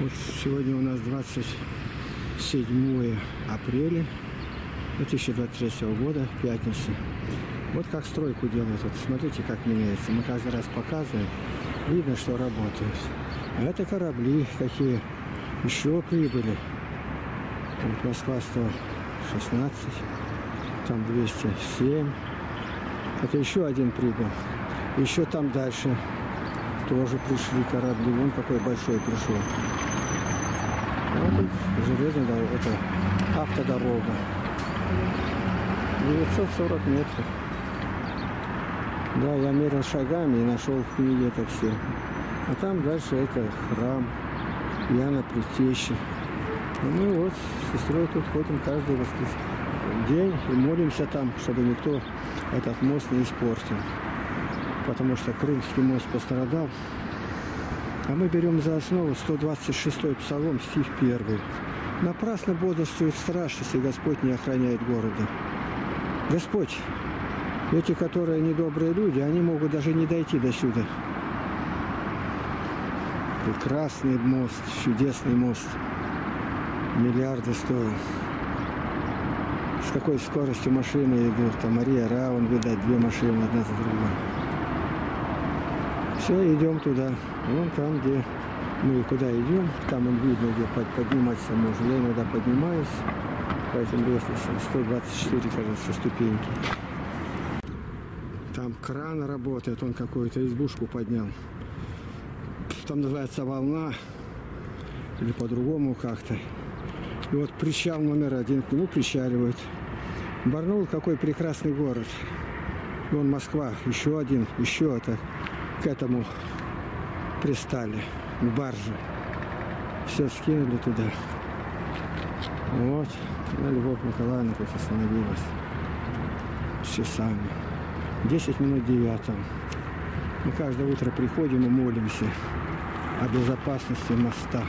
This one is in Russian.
Вот сегодня у нас 27 апреля 2023 года, пятница. Вот как стройку делают. Вот смотрите, как меняется. Мы каждый раз показываем. Видно, что работает. А это корабли какие. Еще прибыли. Вот Москва 116. Там 207. Это еще один прибыл. Еще там дальше тоже пришли корабли. Вон какой большой пришел. Вот железная дорога. Это автодорога. 940 метров. Да, я мерил шагами и нашел в книге это все. А там дальше это храм Яна Предтечи. Ну вот, с сестрой тут ходим каждый день и молимся там, чтобы никто этот мост не испортил. Потому что Крымский мост пострадал. А мы берем за основу 126-й псалом, стих 1. «Напрасно бодрствует страж, если Господь не охраняет города». Господь, эти, которые недобрые люди, они могут даже не дойти до сюда. Прекрасный мост, чудесный мост. Миллиарды стоил. С какой скоростью машины идут. Там Мария Ра, он, видать, две машины, одна за другой. Все, идем туда. Вон там, где мы куда идем, там он видно, где подниматься можно. Я иногда поднимаюсь. По этим лестницам 124, кажется, ступеньки. Там кран работает, он какую-то избушку поднял. Там называется волна или по-другому как-то. И вот причал номер один, к нему причаливают. Барнаул какой прекрасный город. Вон Москва, еще один, еще это к этому пристали, к барже. Все скинули туда. Вот, Любовь Николаевна тут остановилась с часами. 10 минут 9. Мы каждое утро приходим и молимся о безопасности моста.